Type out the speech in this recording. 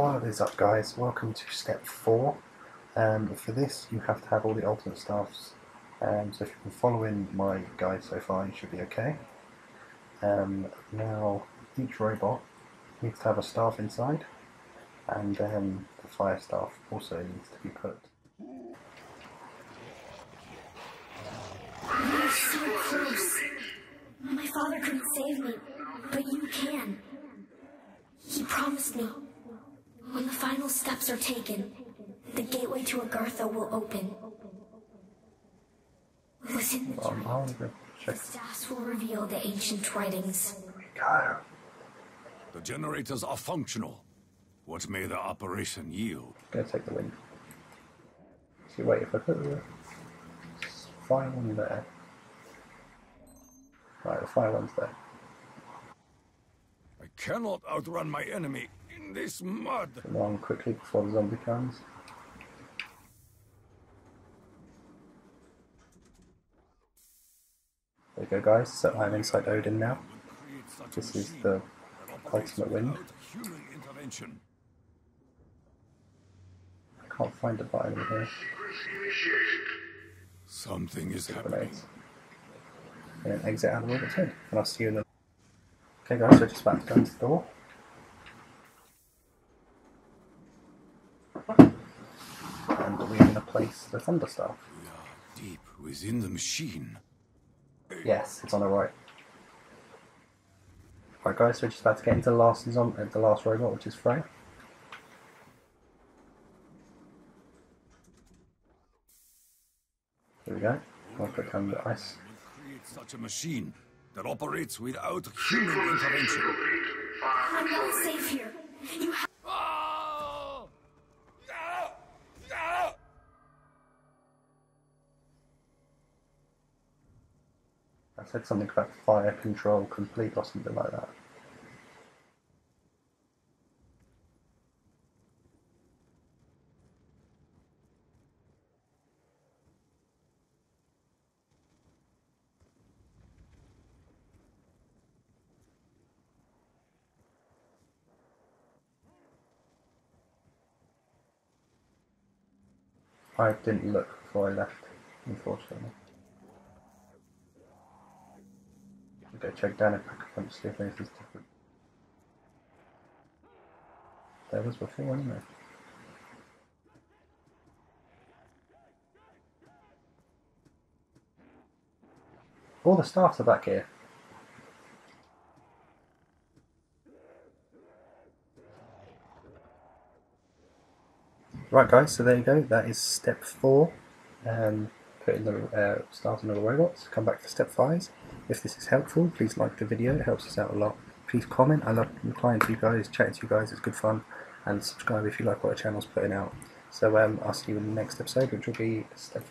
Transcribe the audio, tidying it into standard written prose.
all of this up, guys. Welcome to step 4. For this, you have to have all the ultimate staffs. So if you've been following my guide so far, you should be okay. Now, each robot needs to have a staff inside, and the fire staff also needs to be put. We're so close. My father couldn't save me, but you can. He promised me. When the final steps are taken, the gateway to Agartha will open. Listen, the staffs will reveal the ancient writings. The generators are functional. What may the operation yield? Go take the wind. See, wait, if I put the fire one there. Right, the fire one's there. I cannot outrun my enemy in this mud. Come on, quickly before the zombie comes. There you go, guys. So I'm inside Odin now. This is the ultimate wind. I can't find a button in here. Something is happening. And then exit out of the robot's head. And I'll see you in the... Okay, guys, so just about to go into the door. And we're going to place the thunder staff. We are deep within the machine. Yes, it's on the right. Right, guys, so we're just about to get into the last robot, which is Frey. There we go. I'll click on the ice. Such a machine that operates without human intervention. I'm not safe here. You have... Oh! No! No! I said something about fire control complete or something like that. I didn't look before I left, unfortunately. I'll go check down and pack up to see if anything's different. There was before, wasn't there? All the staffs are back here. Right, guys, so there you go, that is step 4, put in the start another robots. Come back for step 5. If this is helpful, please like the video, it helps us out a lot. Please comment, I love replying to you guys, chatting to you guys, it's good fun, and subscribe if you like what the channel's putting out. So I'll see you in the next episode, which will be step